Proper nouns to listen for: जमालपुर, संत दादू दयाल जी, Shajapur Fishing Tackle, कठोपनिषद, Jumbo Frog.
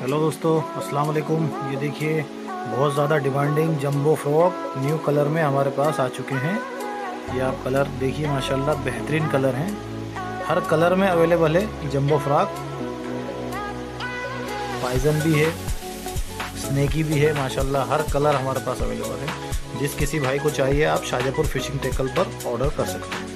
Hello दोस्तों, अस्सलाम वालेकुम। ये देखिए बहुत ज़्यादा demanding jumbo frog new colour में हमारे पास आ चुके हैं। ये आप कलर देखिए, माशाल्लाह बेहतरीन कलर हैं। हर कलर में अवेलेबल है जंबो फ्रॉग। पाइजन भी है, स्नेकी भी है, माशाल्लाह हर कलर हमारे पास अवेलेबल है। जिस किसी भाई को चाहिए आप शाजापुर फिशिंग टैकल पर ऑर्डर कर सकते हैं।